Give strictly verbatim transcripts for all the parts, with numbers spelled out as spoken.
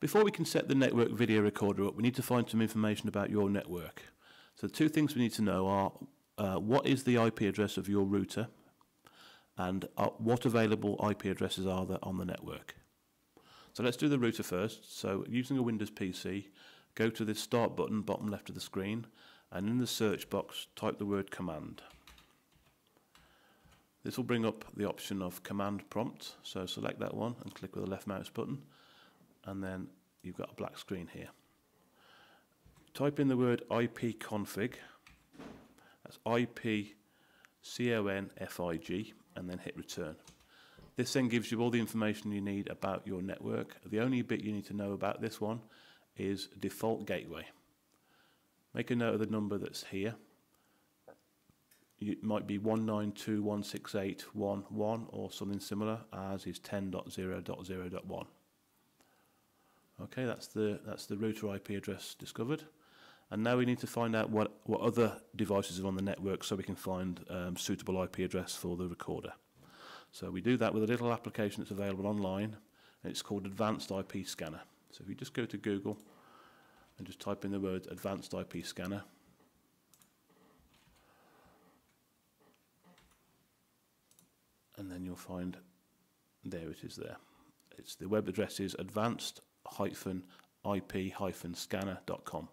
Before we can set the network video recorder up, we need to find some information about your network. So the two things we need to know are uh, what is the I P address of your router, and uh, what available I P addresses are there on the network. So let's do the router first. So using a Windows P C, go to the Start button, bottom left of the screen, and in the search box type the word command. This will bring up the option of command prompt, so select that one and click with the left mouse button, and then you've got a black screen here. Type in the word ipconfig, that's I P C O N F I G, and then hit return. This then gives you all the information you need about your network. The only bit you need to know about this one is default gateway. Make a note of the number that's here. It might be one nine two dot one six eight dot one dot one or something similar, as is ten dot zero dot zero dot one. Okay, that's the that's the router I P address discovered, and now we need to find out what what other devices are on the network so we can find um, suitable I P address for the recorder. So we do that with a little application that's available online, and it's called Advanced I P Scanner. So if you just go to Google and just type in the word Advanced I P Scanner. And then you'll find, there it is there. It's the web address is advanced I P scanner dot com.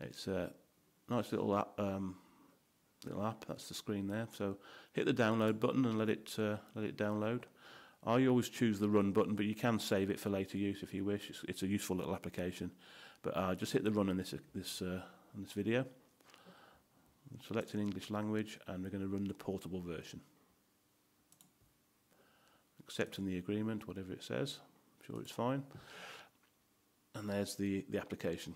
It's a nice little app, um, little app. That's the screen there. So hit the download button and let it uh, let it download. I always choose the run button, but you can save it for later use if you wish. It's, it's a useful little application. But uh, just hit the run in this this uh, in this video. Select an English language, and we're going to run the portable version. Accepting the agreement, whatever it says, I'm sure it's fine. And there's the, the application.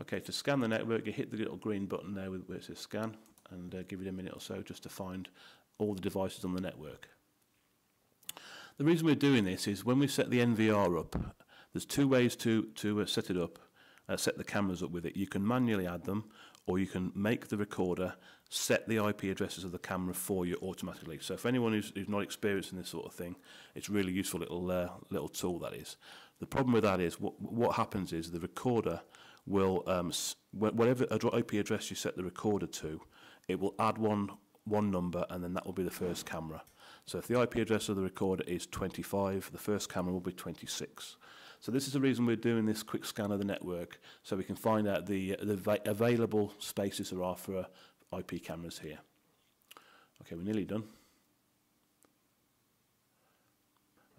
Okay, to scan the network, you hit the little green button there with, where it says scan, and uh, give it a minute or so just to find all the devices on the network. The reason we're doing this is when we set the N V R up, there's two ways to, to uh, set it up, uh, set the cameras up with it. You can manually add them, or you can make the recorder set the I P addresses of the camera for you automatically. So for anyone who's, who's not experienced in this sort of thing, it's a really useful little, uh, little tool, that is. The problem with that is what, what happens is the recorder will, um, whatever I P address you set the recorder to, it will add one, one number, and then that will be the first camera. So if the I P address of the recorder is twenty-five, the first camera will be twenty-six. So this is the reason we're doing this quick scan of the network, so we can find out the, the available spaces there are for I P cameras here. Okay, we're nearly done.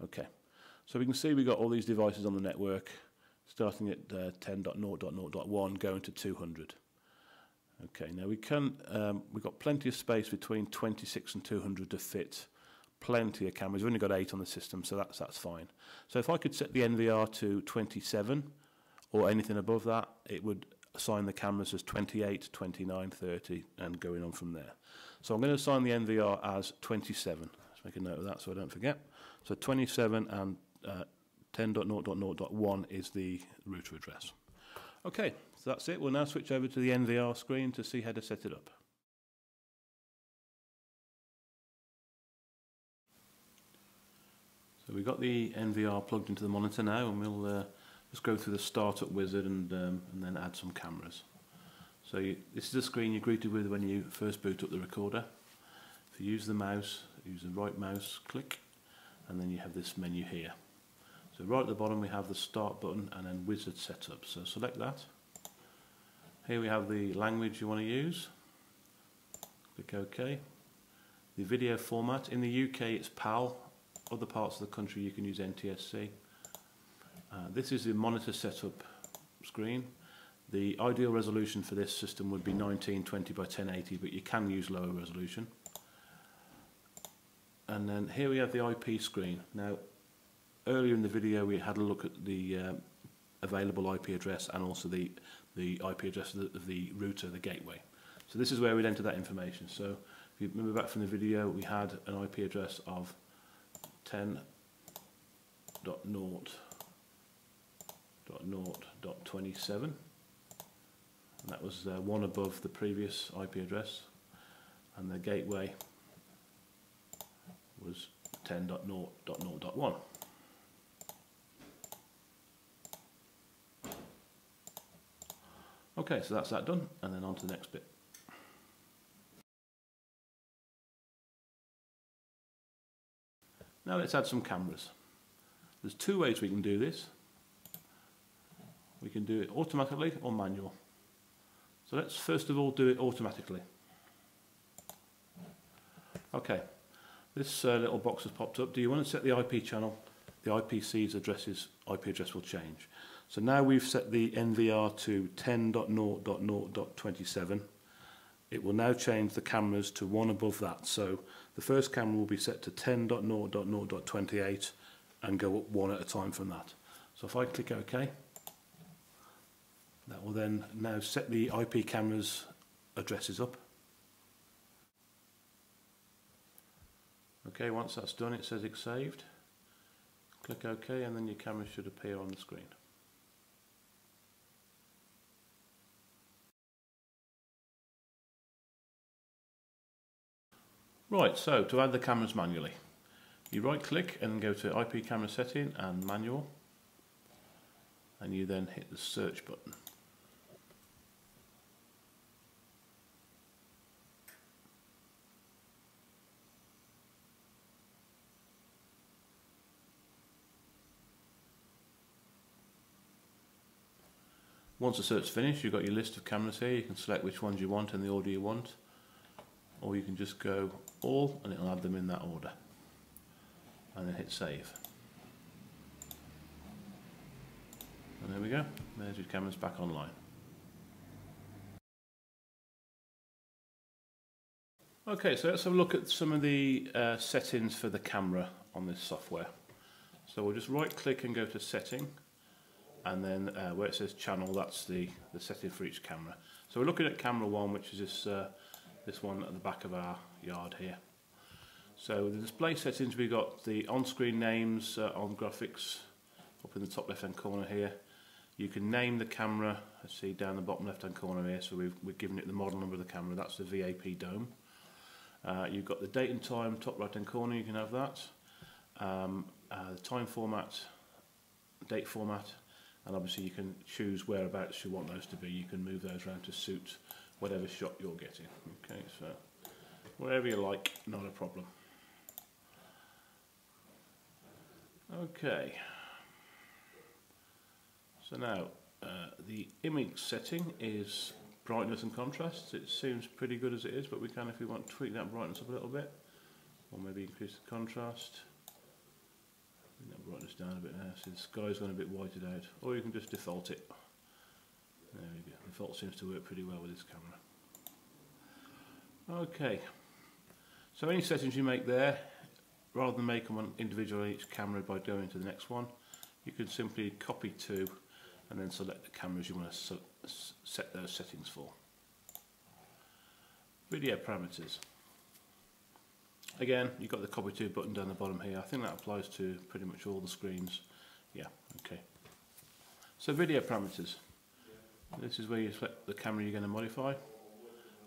Okay, so we can see we've got all these devices on the network, starting at uh, ten dot zero dot zero dot one, going to two hundred. Okay, now we can, um, we've got plenty of space between twenty-six and two hundred to fit plenty of cameras. We've only got eight on the system, so that's that's fine. So if I could set the N V R to twenty-seven or anything above that, it would assign the cameras as twenty-eight, twenty-nine, thirty, and going on from there. So I'm going to assign the N V R as twenty-seven. Let's make a note of that so I don't forget. So twenty-seven and uh, ten dot zero dot zero dot one is the router address. Okay, so that's it. We'll now switch over to the N V R screen to see how to set it up. So we've got the N V R plugged into the monitor now, and we'll uh, just go through the startup wizard and, um, and then add some cameras. So you, this is the screen you're greeted with when you first boot up the recorder. If you use the mouse, use the right mouse click, and then you have this menu here. So right at the bottom we have the start button and then wizard setup, so select that. Here we have the language you want to use, click OK. The video format, in the U K it's P A L. Other parts of the country you can use N T S C. Uh, this is the monitor setup screen. The ideal resolution for this system would be nineteen twenty by ten eighty, but you can use lower resolution. And then here we have the I P screen. Now earlier in the video we had a look at the um, available I P address and also the, the I P address of the, of the router, the gateway. So this is where we'd enter that information. So if you remember back from the video, we had an I P address of ten dot zero dot zero dot twenty-seven, and that was uh, one above the previous I P address, and the gateway was ten dot zero dot zero dot one. Okay, so that's that done, and then on to the next bit. Now let's add some cameras. There's two ways we can do this. We can do it automatically or manual. So let's first of all do it automatically. Okay, this uh, little box has popped up. Do you want to set the I P channel? The I P C's addresses, I P address will change. So now we've set the N V R to ten dot zero dot zero dot twenty-seven. It will now change the cameras to one above that. So the first camera will be set to ten dot zero dot zero dot twenty-eight and go up one at a time from that. So if I click OK, that will then now set the I P cameras addresses up. Okay, once that's done, it says it's saved. Click OK, and then your camera should appear on the screen. Right, so to add the cameras manually, you right click and go to I P camera setting and manual, and you then hit the search button. Once the search is finished, you've got your list of cameras here. You can select which ones you want and the order you want, or you can just go all and it'll add them in that order, and then hit save, and there we go, there's your cameras back online. Okay, so let's have a look at some of the uh, settings for the camera on this software. So we'll just right click and go to setting, and then uh, where it says channel, that's the, the setting for each camera. So we're looking at camera one, which is this uh, this one at the back of our yard here. So the display settings, we've got the on-screen names uh, on graphics up in the top left hand corner here. You can name the camera, I see down the bottom left hand corner here, so we've, we're giving it the model number of the camera, that's the V A P dome. Uh, you've got the date and time, top right hand corner, you can have that. Um, uh, the time format, date format, and obviously you can choose whereabouts you want those to be. You can move those around to suit whatever shot you're getting. Okay, so wherever you like, not a problem. Okay, so now uh, the image setting is brightness and contrast. It seems pretty good as it is, but we can, if we want, tweak that brightness up a little bit, or maybe increase the contrast. Bring that brightness down a bit now, so the sky's gone a bit whited out, or you can just default it. There we go. Default seems to work pretty well with this camera. Okay, so any settings you make there, rather than making one individually each camera by going to the next one, you can simply copy to and then select the cameras you want to set those settings for. Video parameters. Again, you've got the copy to button down the bottom here. I think that applies to pretty much all the screens. Yeah, okay. So video parameters. This is where you select the camera you're going to modify.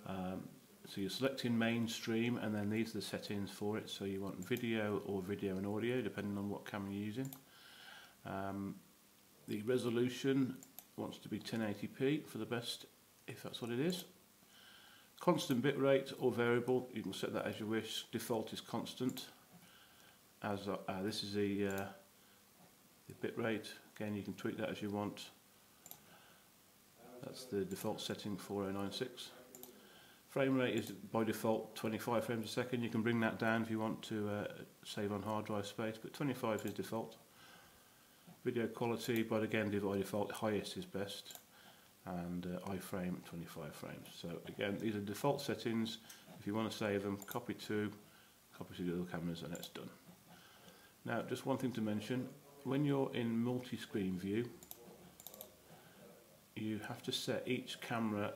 Um, so you're selecting mainstream, and then these are the settings for it. So you want video or video and audio, depending on what camera you're using. Um, the resolution wants to be ten eighty p for the best, if that's what it is. Constant bitrate or variable, you can set that as you wish. Default is constant. As uh, uh, this is the, uh, the bitrate. Again, you can tweak that as you want. That's the default setting, four oh nine six. Frame rate is by default twenty-five frames a second. You can bring that down if you want to uh, save on hard drive space, but twenty-five is default. Video quality, but again by default highest is best, and uh, iframe twenty-five frames. So again, these are default settings. If you want to save them, copy to, copy to the other cameras, and that's done. Now just one thing to mention, when you're in multi-screen view, you have to set each camera.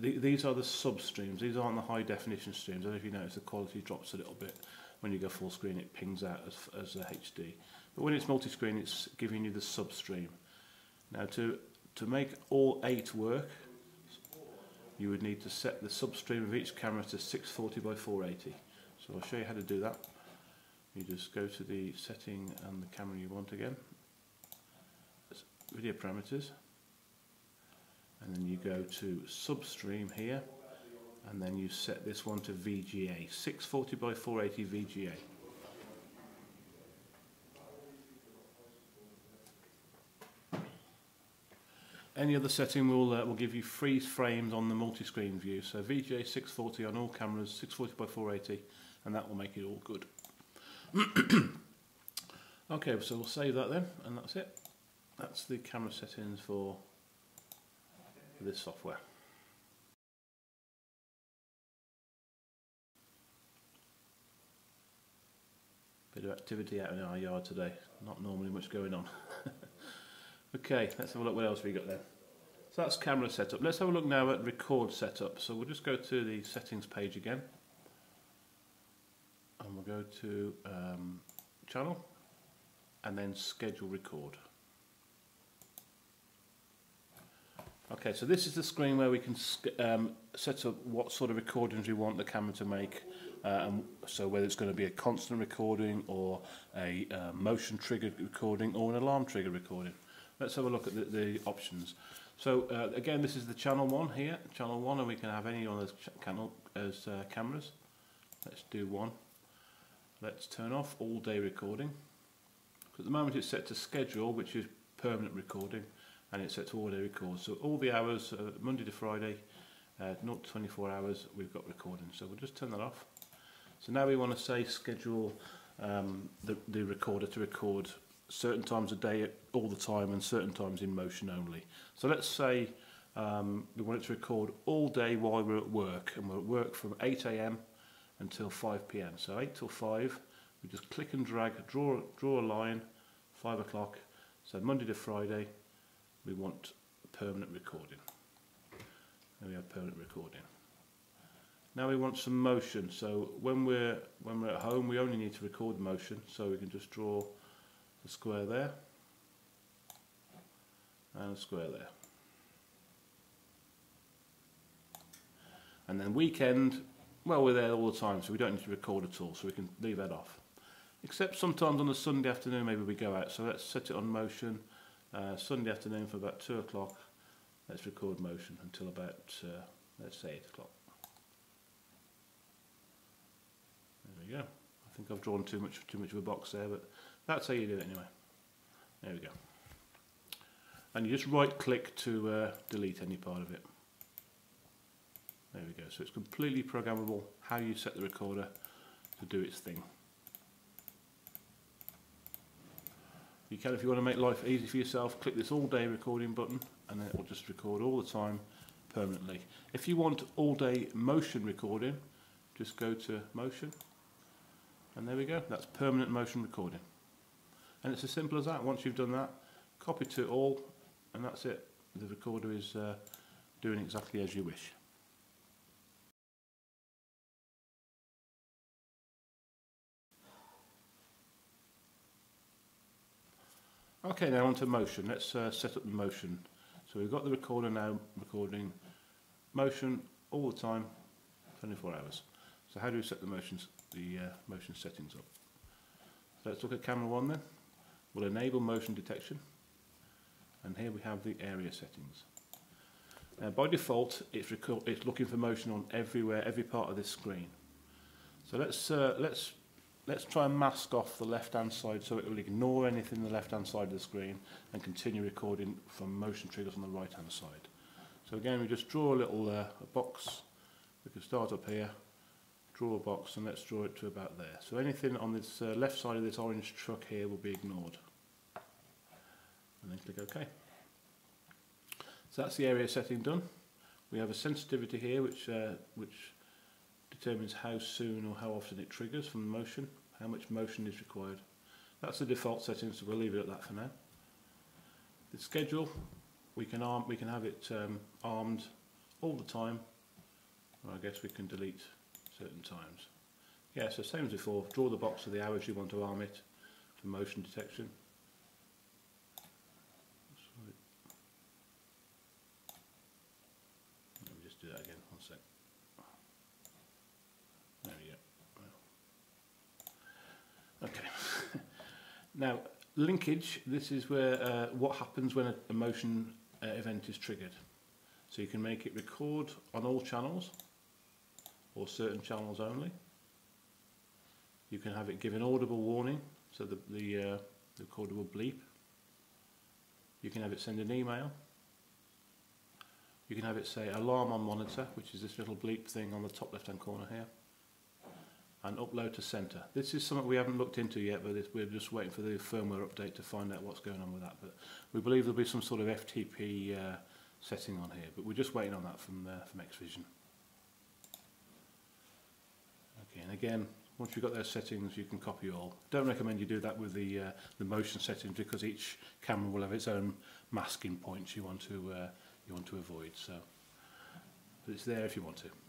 Th these are the sub streams, these aren't the high definition streams. I don't know if you notice the quality drops a little bit. When you go full screen it pings out as, as a H D. But when it's multi-screen it's giving you the sub stream. Now to, to make all eight work, you would need to set the sub stream of each camera to six forty by four eighty. So I'll show you how to do that. You just go to the setting and the camera you want again. Video parameters. and then you go to substream here, and then you set this one to V G A, six forty by four eighty V G A. Any other setting will uh, will give you freeze frames on the multi-screen view. So V G A six forty on all cameras, six forty by four eighty, and that will make it all good. Okay, so we'll save that then, and that's it. That's the camera settings for this software. Bit of activity out in our yard today. Not normally much going on. Okay, let's have a look what else we got there. So that's camera setup. Let's have a look now at record setup. So we'll just go to the settings page again, and we'll go to um, channel, and then schedule record. Okay, so this is the screen where we can um, set up what sort of recordings we want the camera to make. Um, so whether it's going to be a constant recording or a uh, motion triggered recording or an alarm trigger recording. Let's have a look at the, the options. So uh, again, this is the channel one here, channel one, and we can have any on those channel as uh, cameras. Let's do one. Let's turn off all day recording. At the moment, it's set to schedule, which is permanent recording, and it's set to all day record. So all the hours, uh, Monday to Friday, uh, not twenty-four hours, we've got recording. So we'll just turn that off. So now we want to say schedule um, the, the recorder to record certain times a day all the time and certain times in motion only. So let's say um, we want it to record all day while we're at work, and we're at work from eight A M until five P M So eight till five, we just click and drag, draw, draw a line, five o'clock, so Monday to Friday we want permanent recording. There we have permanent recording. Now we want some motion, so when we're, when we're at home we only need to record motion, so we can just draw a square there and a square there. And then weekend, well, we're there all the time, so we don't need to record at all, so we can leave that off. Except sometimes on a Sunday afternoon maybe we go out, so let's set it on motion. Uh, Sunday afternoon for about two o'clock, let's record motion until about, uh, let's say eight o'clock. There we go. I think I've drawn too much, too much of a box there, but that's how you do it anyway. There we go. And you just right click to uh, delete any part of it. There we go. So it's completely programmable how you set the recorder to do its thing. You can, if you want to make life easy for yourself, click this all day recording button, and then it will just record all the time permanently. If you want all day motion recording, just go to motion, and there we go. That's permanent motion recording. And it's as simple as that. Once you've done that, copy to all, and that's it. The recorder is uh, doing exactly as you wish. Okay, now on to motion. Let's uh, set up the motion. So we've got the recorder now recording motion all the time, twenty-four hours. So how do we set the motions, the uh, motion settings up? So let's look at camera one then. We'll enable motion detection, and here we have the area settings. Now by default it's, it's looking for motion on everywhere, every part of this screen. So let's, uh, let's, let's try and mask off the left hand side so it will ignore anything on the left hand side of the screen and continue recording from motion triggers on the right hand side. So again we just draw a little uh, a box. We can start up here, draw a box, and let's draw it to about there. So anything on this uh, left side of this orange truck here will be ignored. And then click OK. So that's the area setting done. We have a sensitivity here which, uh, which determines how soon or how often it triggers from motion, how much motion is required. That's the default setting, so we'll leave it at that for now. The schedule, we can, arm, we can have it um, armed all the time, or I guess we can delete certain times. Yeah, so same as before, draw the box of the hours you want to arm it for motion detection. Let me just do that again, one sec. There we go. Okay. Now, linkage, this is where uh, what happens when a, a motion uh, event is triggered. So you can make it record on all channels or certain channels only. You can have it give an audible warning, so the, the, uh, the recorder will bleep. You can have it send an email. You can have it say alarm on monitor, which is this little bleep thing on the top left hand corner here, and upload to center. This is something we haven't looked into yet, but we're just waiting for the firmware update to find out what's going on with that. But we believe there'll be some sort of F T P uh, setting on here, but we're just waiting on that from, uh, from X-Vision. Okay, and again, once you've got those settings, you can copy all. Don't recommend you do that with the, uh, the motion settings, because each camera will have its own masking points you want to, uh, you want to avoid. So, but it's there if you want to.